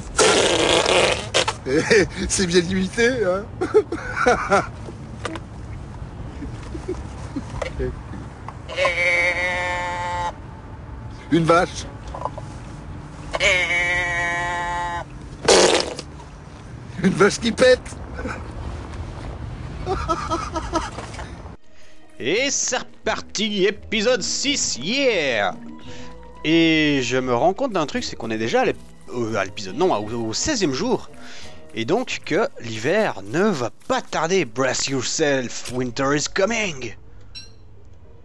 peu. C'est bien limité, hein. Une vache. Une vache qui pète. Et c'est reparti, épisode 6, yeah. Et je me rends compte d'un truc, c'est qu'on est déjà à l'épisode, non, au 16e jour. Et donc que l'hiver ne va pas tarder, brace yourself, winter is coming.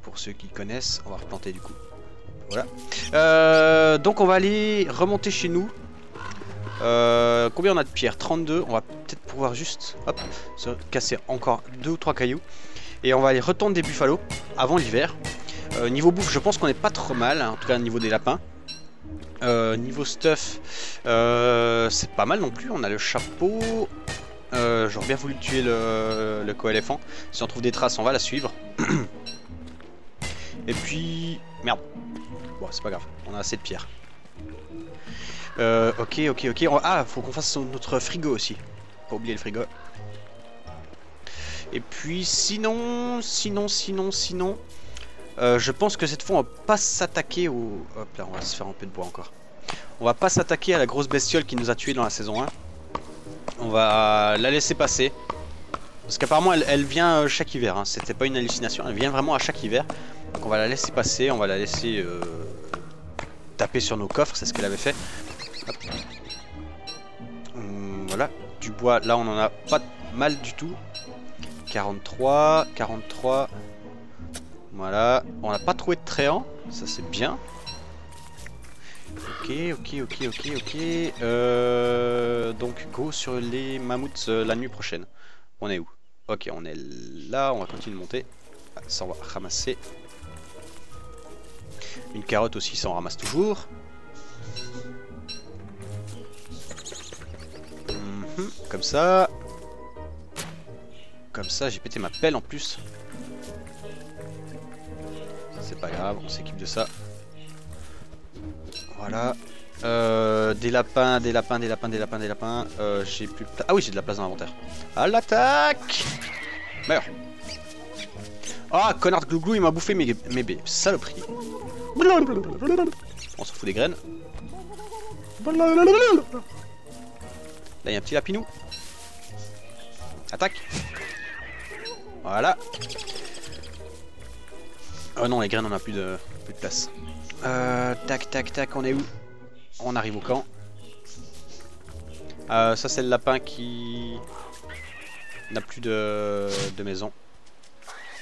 Pour ceux qui connaissent, on va replanter du coup. Voilà. Donc on va aller remonter chez nous. Combien on a de pierres? 32. On va peut-être pouvoir juste hop, se casser encore 2 ou 3 cailloux. Et on va aller retendre des buffalos avant l'hiver. Niveau bouffe, je pense qu'on n'est pas trop mal, hein, en tout cas au niveau des lapins. Niveau stuff, c'est pas mal non plus. On a le chapeau. J'aurais bien voulu tuer le coéléphant. Si on trouve des traces, on va la suivre. Et puis... merde. Bon, c'est pas grave, on a assez de pierres. Ok. Ah, faut qu'on fasse notre frigo aussi. Pas oublier le frigo. Et puis sinon... je pense que cette fois, on va pas s'attaquer au... Hop là, on va se faire un peu de bois encore. On va pas s'attaquer à la grosse bestiole qui nous a tués dans la saison 1. On va la laisser passer. Parce qu'apparemment, elle vient chaque hiver. Hein. C'était pas une hallucination, elle vient vraiment à chaque hiver. Donc on va la laisser passer, on va la laisser taper sur nos coffres, c'est ce qu'elle avait fait. Hop. Voilà, du bois, là on en a pas mal du tout. 43, voilà, on n'a pas trouvé de tréant, ça c'est bien. Ok, donc go sur les mammouths la nuit prochaine. On est où? Ok, on est là, on va continuer de monter. Ça on va ramasser. Une carotte aussi, ça en ramasse toujours. Comme ça. Comme ça, j'ai pété ma pelle en plus. C'est pas grave, on s'équipe de ça. Voilà. Des lapins. J'ai plus de place. Ah oui, j'ai de la place dans l'inventaire. À l'attaque! Meurs! Ah, connard glouglou, il m'a bouffé mes baies. Saloperie. On s'en fout des graines. Là, il y a un petit lapinou. Attaque. Voilà. Oh non, les graines, on a plus de place. Tac, on est où? On arrive au camp. Ça, c'est le lapin qui n'a plus de maison.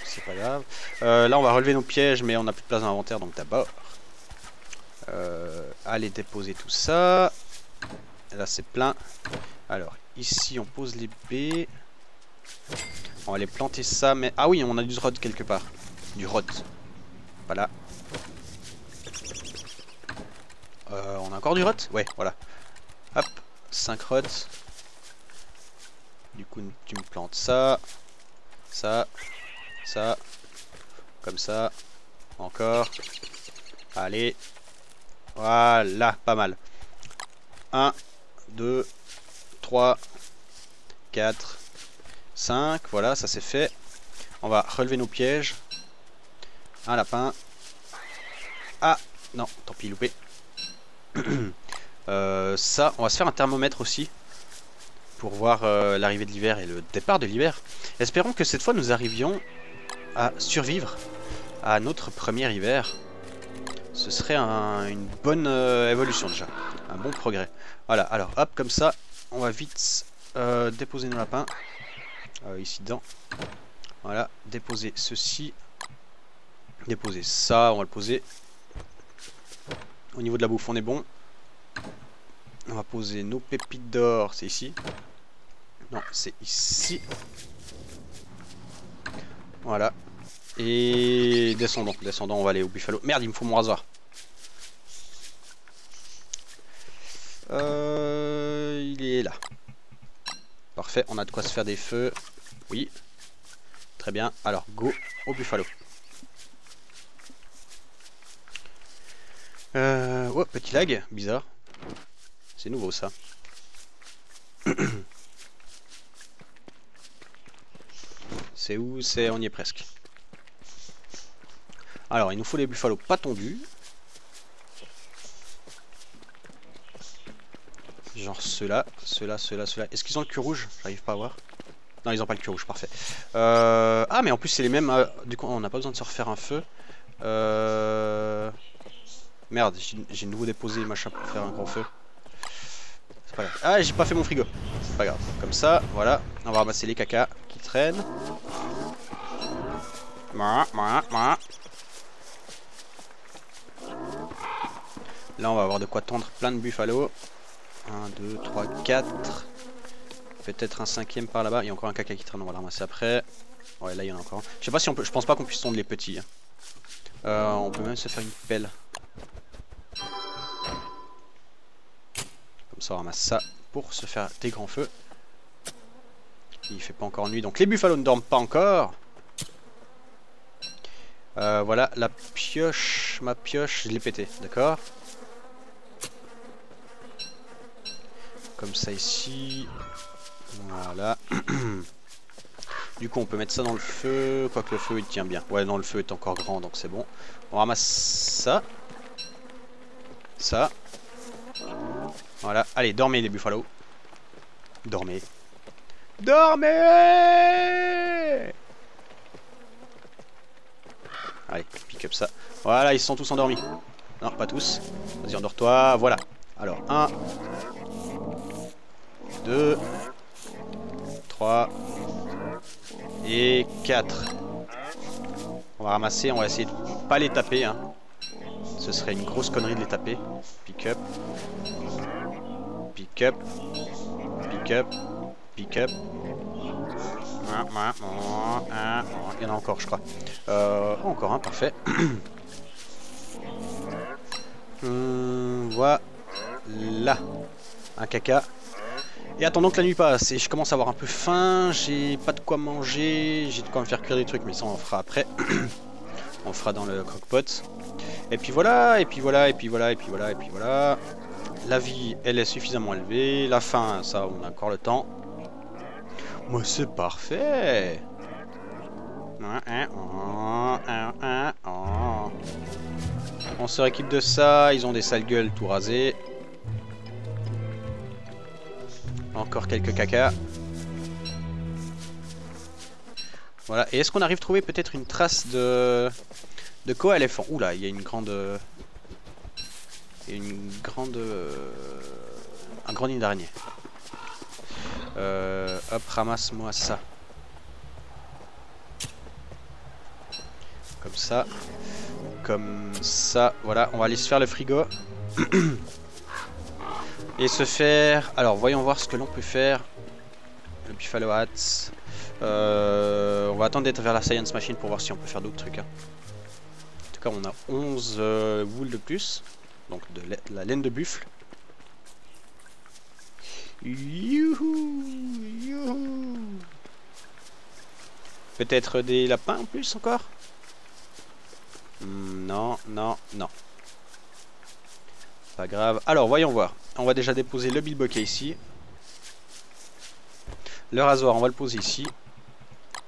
C'est pas grave. Là, on va relever nos pièges, mais on n'a plus de place dans l'inventaire, donc d'abord. Allez déposer tout ça. Là, c'est plein. Alors, ici, on pose les baies. On va aller planter ça, mais... Ah oui, on a du rod quelque part. Du rod. Pas là. On a encore du rod? Ouais, voilà. Hop, 5 rods. Du coup, tu me plantes ça. Ça, comme ça, encore, allez, voilà, pas mal. 1, 2, 3, 4, 5, voilà, ça c'est fait. On va relever nos pièges. Un lapin. Ah, non, tant pis, loupé. Ça, on va se faire un thermomètre aussi. Pour voir l'arrivée de l'hiver et le départ de l'hiver. Espérons que cette fois nous arrivions à survivre à notre premier hiver. Ce serait une bonne évolution déjà, un bon progrès. Voilà, alors hop, comme ça on va vite déposer nos lapins ici dedans. Voilà, déposer ceci, déposer ça, on va le poser. Au niveau de la bouffe on est bon. On va poser nos pépites d'or, c'est ici. Non, c'est ici. Voilà. Et descendons, on va aller au buffalo. Merde, il me faut mon rasoir. Il est là. Parfait, on a de quoi se faire des feux. Oui. Très bien, alors go au buffalo. Oh, petit lag, bizarre. C'est nouveau ça. C'est où? C'est... on y est presque. Alors, il nous faut les buffalo pas tondus. Genre ceux-là, ceux-là, ceux-là, ceux-là. Est-ce qu'ils ont le cul rouge? J'arrive pas à voir. Non, ils ont pas le cul rouge, parfait. Ah, mais en plus, c'est les mêmes... du coup, on n'a pas besoin de se refaire un feu. Merde, j'ai de nouveau déposé machin pour faire un grand feu. C'est pas grave. Ah, j'ai pas fait mon frigo. C'est pas grave. Comme ça, voilà. On va ramasser les cacas qui traînent. Là, on va avoir de quoi tondre plein de buffalo. 1, 2, 3, 4. Peut-être un cinquième par là-bas. Il y a encore un caca qui traîne, on va le ramasser après. Ouais, là, il y en a encore un. Je sais pas si on peut. Je pense pas qu'on puisse tondre les petits. On peut même se faire une pelle. Comme ça on ramasse ça pour se faire des grands feux. Il fait pas encore nuit donc les buffalo ne dorment pas encore. Voilà la pioche, ma pioche, je l'ai pété, d'accord. Comme ça ici. Voilà. Du coup on peut mettre ça dans le feu, quoique le feu il tient bien. Ouais non le feu est encore grand donc c'est bon. On ramasse ça. Ça. Voilà, allez dormez les buffalo. Dormez. Dormez. Allez, pick up ça. Voilà, ils sont tous endormis. Non, pas tous. Vas-y endors-toi, voilà. Alors, 1. 2. 3. Et 4. On va ramasser, on va essayer de ne pas les taper hein. Ce serait une grosse connerie de les taper. Pick up. Pick up. Pick up. Pick up. Il y en a encore je crois. Encore un hein, parfait. Voilà. Un caca. Et attendons que la nuit passe, et je commence à avoir un peu faim, j'ai pas de quoi manger, j'ai de quoi me faire cuire des trucs, mais ça on fera après. On fera dans le croque-pot. Et puis voilà, et puis voilà, et puis voilà, et puis voilà, et puis voilà. La vie, elle est suffisamment élevée, la faim, ça on a encore le temps. Moi c'est parfait. On se rééquipe de ça, ils ont des sales gueules tout rasées. Encore quelques caca. Voilà. Et est-ce qu'on arrive à trouver peut-être une trace de koa éléphant? Oula, il y a une grande... Un grand nid d'araignée. Hop, ramasse-moi ça. Comme ça. Comme ça. Voilà, on va aller se faire le frigo. Et se faire... Alors, voyons voir ce que l'on peut faire. Le Buffalo Hats. On va attendre d'être vers la Science Machine pour voir si on peut faire d'autres trucs. Hein. En tout cas, on a 11 wools de plus. Donc, de la laine de buffle. Youhou, youhou. Peut-être des lapins en plus encore. Non, non, non. Pas grave. Alors, voyons voir. On va déjà déposer le bilboquet ici. Le rasoir, on va le poser ici.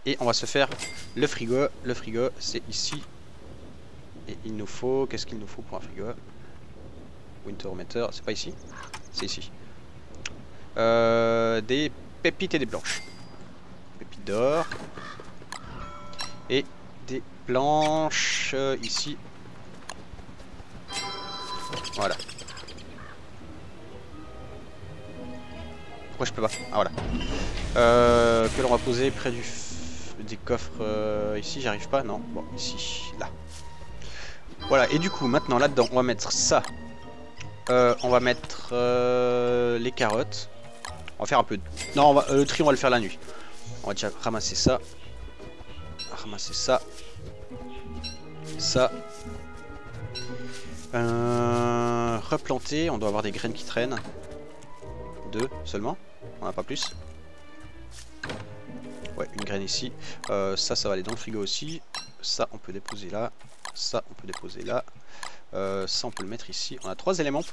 Et on va se faire le frigo. Le frigo, c'est ici. Et il nous faut... Qu'est-ce qu'il nous faut pour un frigo? Winter Meter, c'est pas ici. C'est ici. Des pépites et des planches. Pépites d'or. Et des planches ici. Voilà. Je peux pas. Ah voilà. Que l'on va poser près du des coffres ici, j'arrive pas, non. Bon, ici, là. Voilà, et du coup, maintenant là-dedans, on va mettre ça. On va mettre les carottes. On va faire un peu de... Non, on va... le tri, on va le faire la nuit. On va déjà ramasser ça. Ramasser ça. Ça. Replanter, on doit avoir des graines qui traînent. Deux seulement. On n'a pas plus. Ouais, une graine ici. Ça va aller dans le frigo aussi. Ça, on peut déposer là. Ça, on peut déposer là. Ça, on peut le mettre ici. On a trois éléments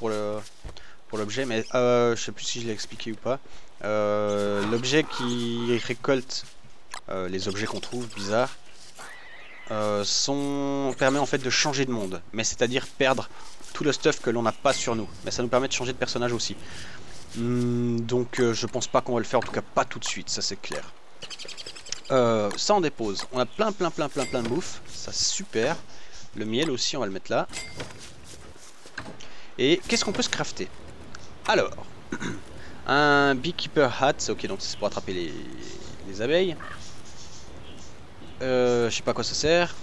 pour l'objet, mais je sais plus si je l'ai expliqué ou pas. L'objet qui récolte les objets qu'on trouve bizarres permet en fait de changer de monde, mais c'est-à-dire perdre tout le stuff que l'on n'a pas sur nous, mais ça nous permet de changer de personnage aussi. Donc je pense pas qu'on va le faire, en tout cas pas tout de suite, ça c'est clair. Ça on dépose, on a plein de bouffe, ça c'est super. Le miel aussi on va le mettre là. Et qu'est-ce qu'on peut se crafter? Alors, un beekeeper hat, ok, donc c'est pour attraper les abeilles. Je sais pas à quoi ça sert.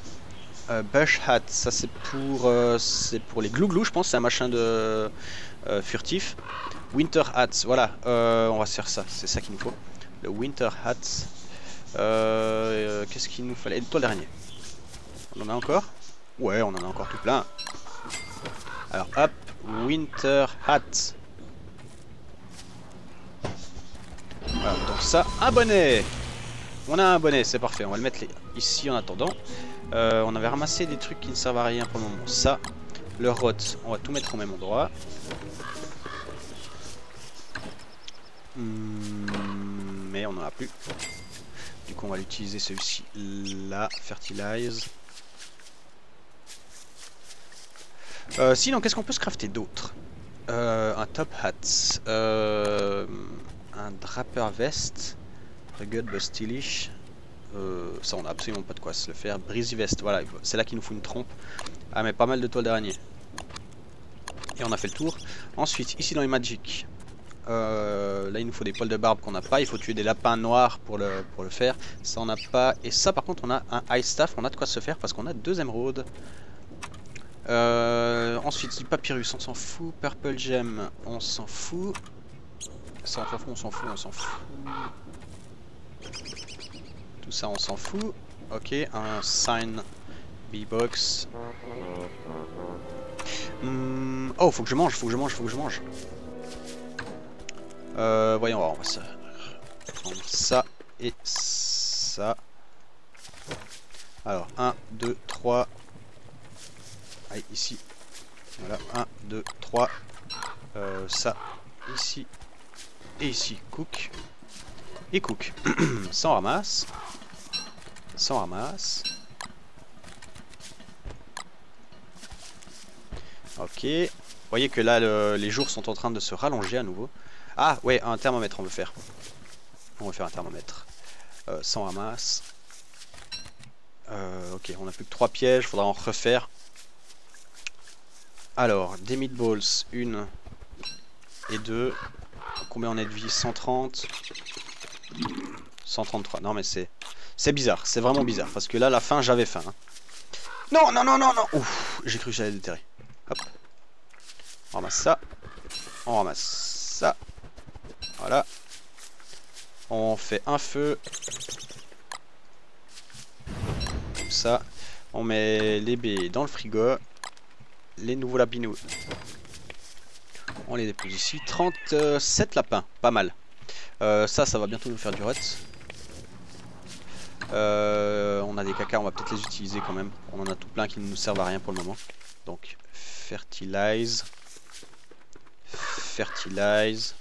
Bush hat, ça c'est pour les glouglous, je pense, c'est un machin de furtif. Winter hat, voilà, on va se faire ça, c'est ça qu'il nous faut. Le winter hat. Qu'est-ce qu'il nous fallait? Toi le dernier. On en a encore? Ouais, on en a encore tout plein. Alors hop, winter hat. Voilà, donc ça, un bonnet. On a un bonnet, c'est parfait. On va le mettre ici en attendant. On avait ramassé des trucs qui ne servent à rien pour le moment. Ça, le rot, on va tout mettre au même endroit. Mais on n'en a plus. Du coup on va l'utiliser celui-ci là, fertilize. Sinon qu'est-ce qu'on peut se crafter d'autre? Un top hat, un draper vest, rugged but stylish. Ça on n'a absolument pas de quoi se le faire. Breezy vest, voilà, c'est là qu'il nous faut une trompe. Ah mais pas mal de toiles d'araignée. Et on a fait le tour. Ensuite ici dans les magic, là il nous faut des poils de barbe qu'on n'a pas. Il faut tuer des lapins noirs pour le faire. Ça on n'a pas. Et ça par contre on a un high staff. On a de quoi se faire parce qu'on a deux émeraudes. Ensuite du papyrus on s'en fout. Purple gem on s'en fout. Ça on s'en fout, on s'en fout, on s'en fout. Tout ça on s'en fout. Ok, un sign B-Box. Oh faut que je mange, faut que je mange, faut que je mange. Voyons, on va se prendre ça et ça. Alors 1, 2, 3. Allez, ici. Voilà, 1, 2, 3. Ça, ici. Et ici, cook. Et cook. Ça on ramasse. Ça on ramasse. Ok. Vous voyez que là, les jours sont en train de se rallonger à nouveau. Ah ouais, un thermomètre on veut faire. On veut faire un thermomètre. Ça on ramasse. Ok, on a plus que 3 pièges, faudra en refaire. Alors, des meatballs, 1 et 2. Combien on est de vie? 130. 133. Non mais c'est bizarre, c'est vraiment bizarre. Parce que là, la faim, j'avais faim. Hein. Non, non, non, non, non. Ouf, j'ai cru que j'allais déterrer. Hop. On ramasse ça. On ramasse ça. Voilà. On fait un feu. Comme ça. On met les baies dans le frigo. Les nouveaux lapinous. On les dépose ici. 37 lapins. Pas mal. Ça va bientôt nous faire du rot. On a des cacas. On va peut-être les utiliser quand même. On en a tout plein qui ne nous servent à rien pour le moment. Donc, fertilize. Fertilize.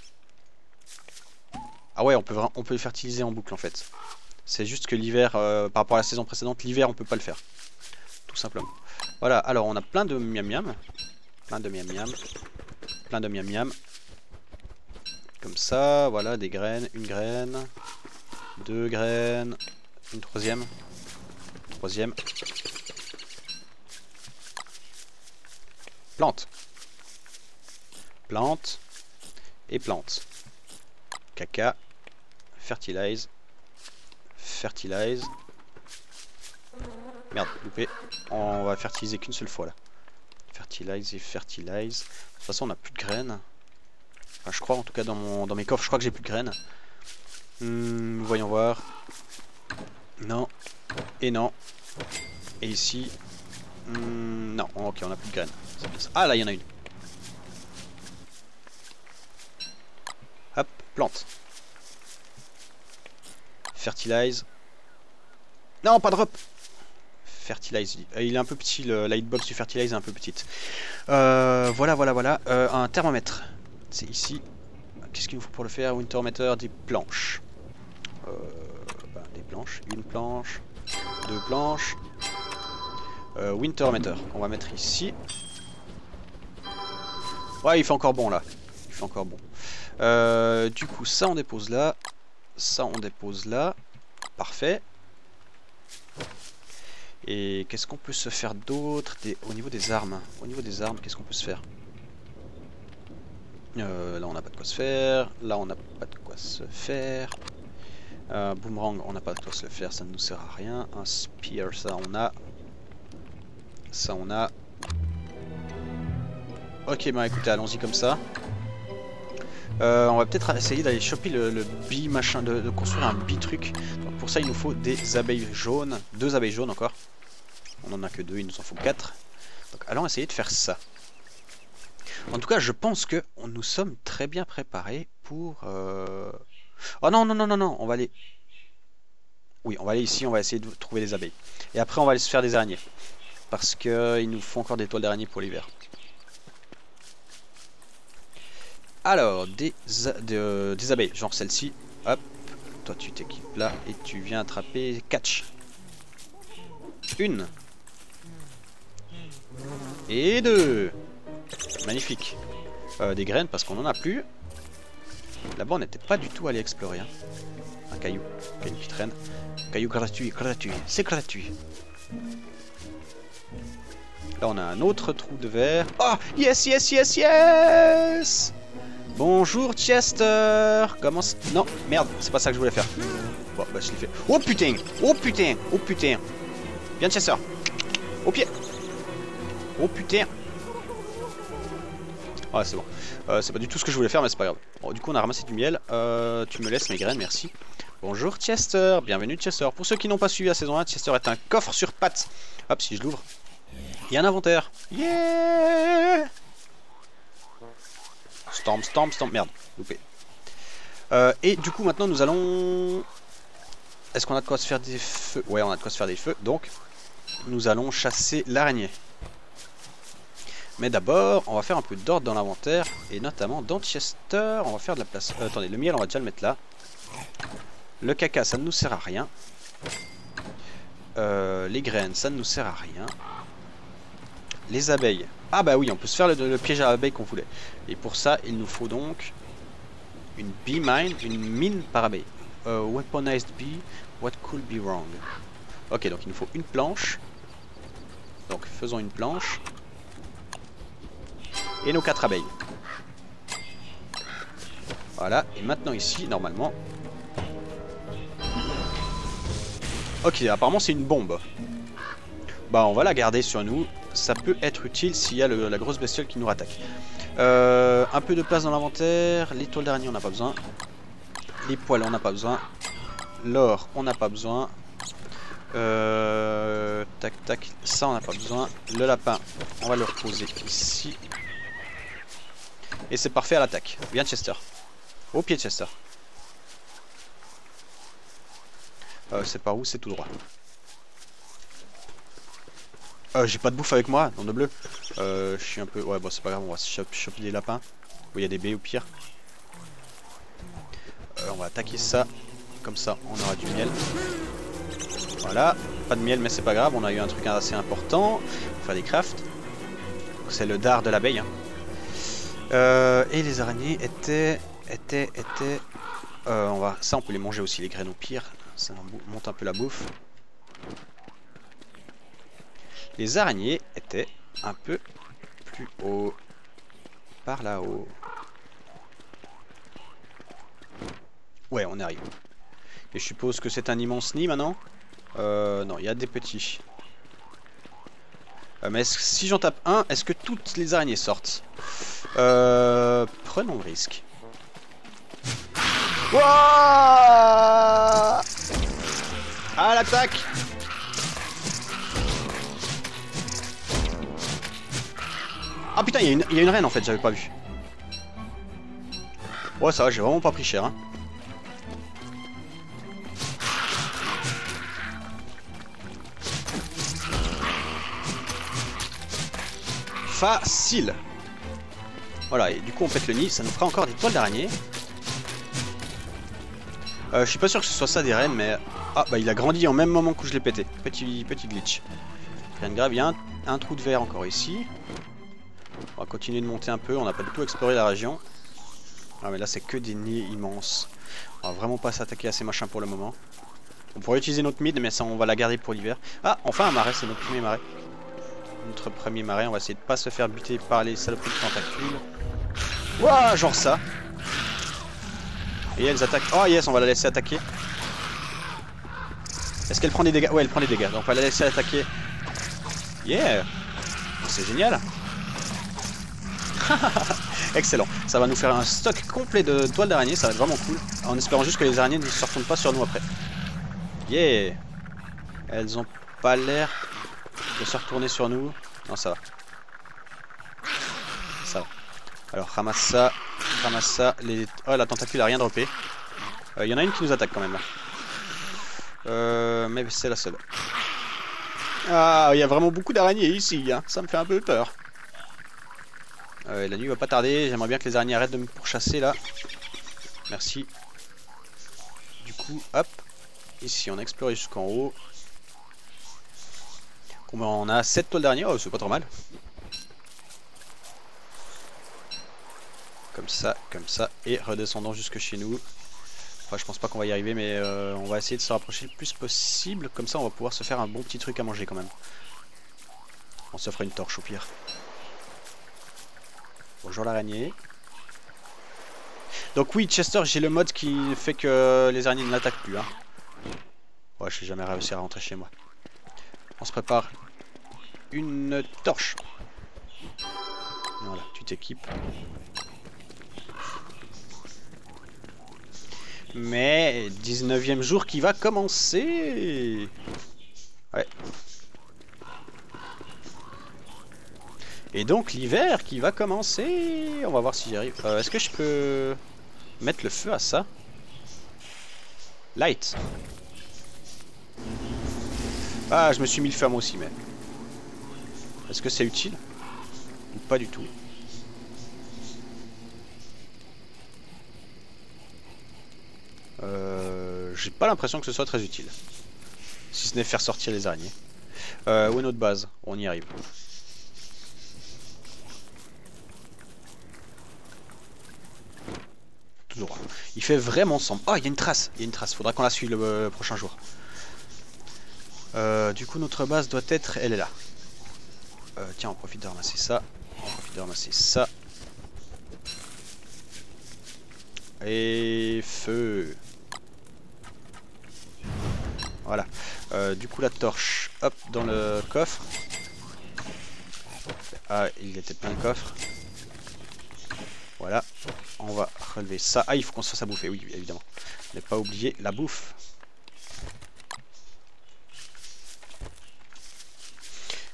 Ah ouais, on peut fertiliser en boucle en fait. C'est juste que l'hiver, par rapport à la saison précédente, l'hiver on peut pas le faire. Tout simplement. Voilà, alors on a plein de miam miam. Plein de miam miam. Plein de miam miam. Comme ça, voilà, des graines. Une graine. Deux graines. Une troisième. Troisième. Plante. Plante. Et plante. Caca. Fertilize. Fertilize. Merde, loupé. On va fertiliser qu'une seule fois là. Fertilize et fertilize. De toute façon on n'a plus de graines. Enfin, je crois en tout cas dans mes coffres, je crois que j'ai plus de graines. Voyons voir. Non. Et non. Et ici. Non, ok, on n'a plus de graines. Ah là il y en a une. Hop, plante. Fertilize. Non, pas de drop. Fertilize, il est un peu petit, la hitbox du fertilize est un peu petite. Voilà. Un thermomètre. c'est ici. Qu'est-ce qu'il vous faut pour le faire, Winter Meter? Des planches. Des planches, une planche, deux planches. Winter Meter, on va mettre ici. Ouais, il fait encore bon là. Il fait encore bon. Du coup, ça on dépose là. Ça on dépose là. Parfait. Et qu'est-ce qu'on peut se faire d'autre au niveau des armes? Au niveau des armes, qu'est-ce qu'on peut se faire? Là on n'a pas de quoi se faire. Là on n'a pas de quoi se faire. Boomerang, on n'a pas de quoi se le faire, ça ne nous sert à rien. Un spear, ça on a. Ça on a. Ok, bah écoutez, allons-y comme ça. On va peut-être essayer d'aller choper le bee machin, de construire un bee truc. Donc pour ça il nous faut des abeilles jaunes. 2 abeilles jaunes encore. On en a que 2, il nous en faut 4. Donc allons essayer de faire ça. En tout cas je pense que nous sommes très bien préparés pour... Oh non non non non non, on va aller... Oui, on va aller ici, on va essayer de trouver des abeilles. Et après on va aller se faire des araignées. Parce qu'il nous faut encore des toiles d'araignée pour l'hiver. Alors, des abeilles, genre celle-ci, hop, toi tu t'équipes là et tu viens attraper, catch. 1. Et 2. Magnifique. Des graines parce qu'on en a plus. Là-bas on n'était pas du tout allé explorer. Hein. Un caillou qui traîne. Caillou gratuit, c'est gratuit. Là on a un autre trou de verre. Oh, yes, yes, yes, yes! Bonjour Chester! Comment ça? Non, merde, c'est pas ça que je voulais faire. Bon, bah je l'ai fait. Oh putain! Oh putain! Oh putain! Viens Chester! Au pied! Oh putain! Ouais, c'est bon. C'est pas du tout ce que je voulais faire, mais c'est pas grave. Bon, du coup, on a ramassé du miel. Tu me laisses mes graines, merci. Bonjour Chester! Bienvenue Chester! Pour ceux qui n'ont pas suivi la saison 1, Chester est un coffre sur pattes. Hop, si je l'ouvre, il y a un inventaire. Yeah! Storm, merde, loupé. Et du coup maintenant nous allons... Est-ce qu'on a de quoi se faire des feux? Ouais, on a de quoi se faire des feux, donc nous allons chasser l'araignée. Mais d'abord, on va faire un peu d'ordre dans l'inventaire, et notamment dans Chester, on va faire de la place... attendez, le miel on va déjà le mettre là. Le caca, ça ne nous sert à rien. Les graines, ça ne nous sert à rien. Les abeilles. Ah bah oui, on peut se faire le piège à abeilles qu'on voulait. Et pour ça, il nous faut donc une bee mine, une mine par abeille. Weaponized bee, what could be wrong? Ok, donc il nous faut une planche. Donc faisons une planche. Et nos 4 abeilles. Voilà, et maintenant ici, normalement... Ok, apparemment c'est une bombe. Bah on va la garder sur nous. Ça peut être utile s'il y a la grosse bestiole qui nous rattaque. Un peu de place dans l'inventaire. Les toiles d'araignée on n'a pas besoin. Les poils on n'a pas besoin. L'or on n'a pas besoin. Tac, ça on n'a pas besoin. Le lapin on va le reposer ici. Et c'est parfait à l'attaque. Bien Chester. Au pied de Chester. C'est par où? C'est tout droit. J'ai pas de bouffe avec moi, dans le bleu. Je suis un peu... Ouais, bon, c'est pas grave, on va choper des lapins. Ou il y a des baies, au pire. On va attaquer ça. Comme ça, on aura du miel. Voilà. Pas de miel, mais c'est pas grave. On a eu un truc assez important. On va faire des crafts. C'est le dard de l'abeille. Hein. Et les araignées étaient... on va... Ça, on peut les manger aussi, les graines, au pire. Ça monte un peu la bouffe. Les araignées étaient un peu plus haut, par là-haut. Ouais, on arrive. Et je suppose que c'est un immense nid maintenant. Non, il y a des petits. Mais si j'en tape un, est-ce que toutes les araignées sortent? Prenons le risque. Wouah! À l'attaque! Ah putain, il y a une reine en fait, j'avais pas vu. Ouais, ça va, j'ai vraiment pas pris cher. Hein. Facile. Voilà, et du coup on pète le nid, ça nous fera encore des toiles d'araignée. Je suis pas sûr que ce soit ça des rennes, mais... Ah bah il a grandi en même moment que je l'ai pété. Petit glitch. Rien de grave, il y a un trou de verre encore ici. On va continuer de monter un peu, on n'a pas du tout exploré la région. Ah mais là c'est que des nids immenses. On va vraiment pas s'attaquer à ces machins pour le moment. On pourrait utiliser notre mid, mais ça on va la garder pour l'hiver. Ah, enfin un marais, c'est notre premier marais. Notre premier marais, on va essayer de pas se faire buter par les saloperies de tentacules. Ouah, genre ça. Et elles attaquent. Oh yes, on va la laisser attaquer. Est-ce qu'elle prend des dégâts? Ouais, elle prend des dégâts, donc on va la laisser attaquer. Yeah. C'est génial. Excellent, ça va nous faire un stock complet de toiles d'araignée, ça va être vraiment cool. En espérant juste que les araignées ne se retournent pas sur nous après. Yeah. Elles ont pas l'air de se retourner sur nous. Non, ça va. Ça va. Alors ramasse ça, ramasse ça. Les... Oh, la tentacule a rien droppé. Il y en a une qui nous attaque quand même là. Mais c'est la seule. Ah, il y a vraiment beaucoup d'araignées ici, hein. Ça me fait un peu peur. La nuit va pas tarder, j'aimerais bien que les araignées arrêtent de me pourchasser là. Merci. Du coup, hop. Ici on a exploré jusqu'en haut. Combien on a? 7 toiles d'araignée, oh c'est pas trop mal. Comme ça, et redescendons jusque chez nous. Enfin je pense pas qu'on va y arriver, mais on va essayer de se rapprocher le plus possible. Comme ça on va pouvoir se faire un bon petit truc à manger quand même. On se fera une torche au pire. Bonjour l'araignée. Donc oui, Chester, j'ai le mode qui fait que les araignées ne l'attaquent plus hein. Ouais, je vais jamais réussir à rentrer chez moi. On se prépare une torche. Voilà, tu t'équipes. Mais 19e jour qui va commencer. Ouais. Et donc l'hiver qui va commencer. On va voir si j'y arrive. Est-ce que je peux mettre le feu à ça? Light. Ah, je me suis mis le feu à moi aussi, mais... Est-ce que c'est utile? Ou pas du tout? J'ai pas l'impression que ce soit très utile. Si ce n'est faire sortir les araignées. Où est notre base? On y arrive. Tout droit. Il fait vraiment sombre. Oh, il y a une trace. Il y a une trace. Faudra qu'on la suive le prochain jour. Du coup notre base doit être... Elle est là. Tiens, on profite de ramasser ça. On profite de ramasser ça. Et feu. Voilà. Du coup la torche. Hop, dans le coffre. Ah, il était plein le coffre. Voilà. On va relever ça. Ah, il faut qu'on se fasse à bouffer. Oui, évidemment. Ne pas oublier la bouffe.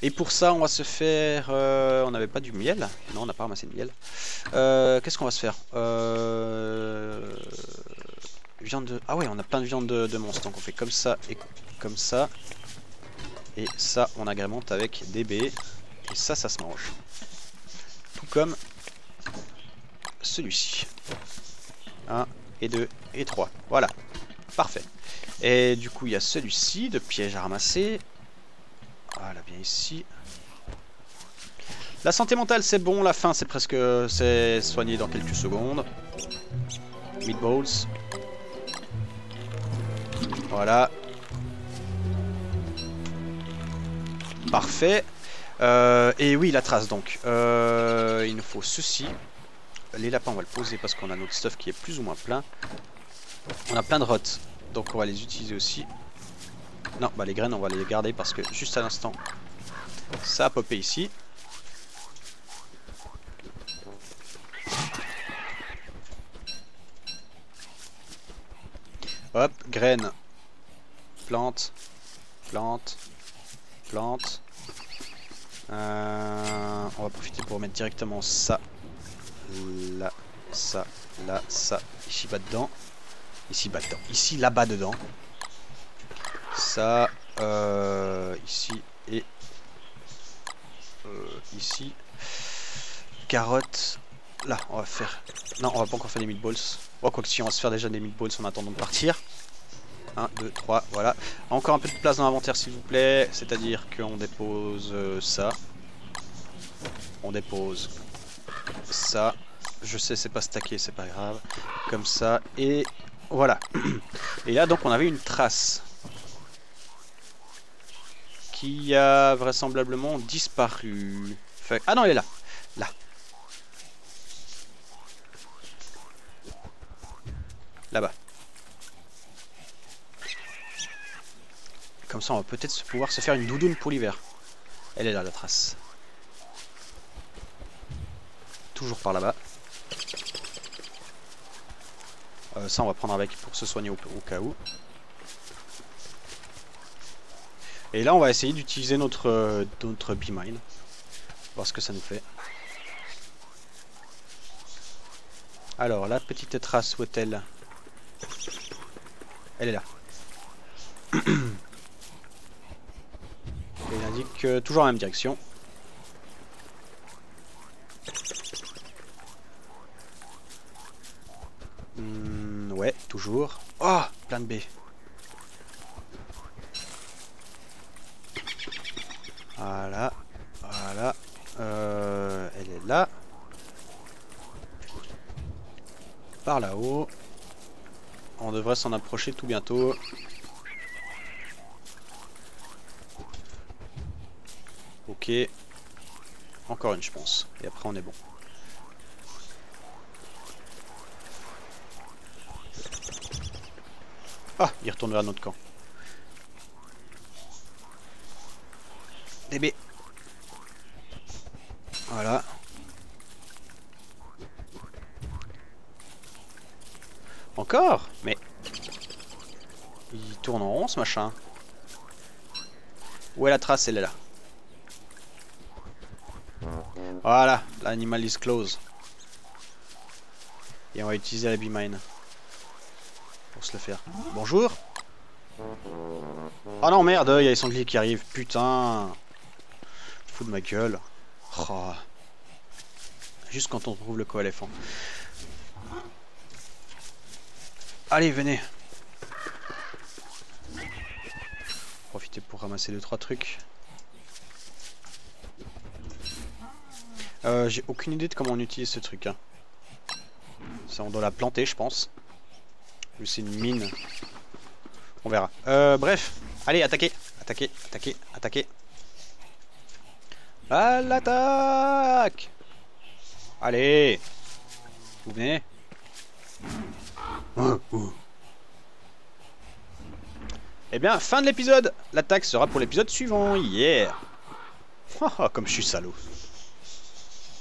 Et pour ça, on va se faire... on n'avait pas du miel. Non, on n'a pas ramassé de miel. Qu'est-ce qu'on va se faire? Viande de... Ah ouais, on a plein de viande de monstre. Donc on fait comme ça et comme ça. Et ça, on agrémente avec des baies. Et ça, ça se mange. Tout comme celui-ci. 1 et 2 et 3. Voilà. Parfait. Et du coup, il y a celui-ci de piège à ramasser. Voilà, bien ici. La santé mentale, c'est bon. La faim, c'est presque... C'est soigné dans quelques secondes. Meatballs. Voilà. Parfait. Et oui, la trace, donc. Il nous faut ceci. Les lapins, on va le poser parce qu'on a notre stuff qui est plus ou moins plein. On a plein de rottes. Donc, on va les utiliser aussi. Non, bah les graines, on va les garder parce que juste à l'instant, ça a popé ici. Hop, graines, plante, plante, plante. On va profiter pour mettre directement ça, là, ça, là, ça, ici bas dedans, ici bas dedans, ici là-bas dedans. Ça, ici et ici. Carottes, Là, on va faire... Non, on va pas encore faire des meatballs. Oh, quoi que si, on va se faire déjà des meatballs en attendant de partir. 1, 2, 3, voilà. Encore un peu de place dans l'inventaire, s'il vous plaît. C'est-à-dire qu'on dépose ça. On dépose ça. Je sais, c'est pas stacké, c'est pas grave. Comme ça, et voilà. Et là, donc, on avait une trace qui a vraisemblablement disparu. Fait... Ah non, elle est là. Là. Là-bas. Comme ça, on va peut-être pouvoir se faire une doudoune pour l'hiver. Elle est là, la trace. Toujours par là-bas. Ça, on va prendre avec pour se soigner au cas où. Et là, on va essayer d'utiliser notre B-Mine. Voir ce que ça nous fait. Alors, la petite trace, où est-elle ? Elle est là. Elle indique toujours la même direction. Ouais, toujours. Oh, plein de baies. Voilà, voilà. Elle est là. Par là-haut. On devrait s'en approcher tout bientôt. Ok. Encore une, je pense. Et après, on est bon. Ah, il retourne vers notre camp. DB. Voilà. Encore ? Mais... Il tourne en rond, ce machin. Où est la trace ? Elle est là. Voilà, l'animal is close. Et on va utiliser la B-Mine. Pour se le faire. Bonjour. Oh non, merde, il y a les sangliers qui arrivent. Putain. Fous de ma gueule. Oh. Juste quand on trouve le coéléphant. Allez, venez. Profitez pour ramasser 2-3 trucs. J'ai aucune idée de comment on utilise ce truc. Hein. Ça, on doit la planter, je pense. Ou c'est une mine. On verra. Bref, allez, attaquez, attaquez, attaquez, attaquez. À l'attaque. Allez. Vous venez. Eh bien, fin de l'épisode. L'attaque sera pour l'épisode suivant. Yeah. Comme je suis salaud.